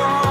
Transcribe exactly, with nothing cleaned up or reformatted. are.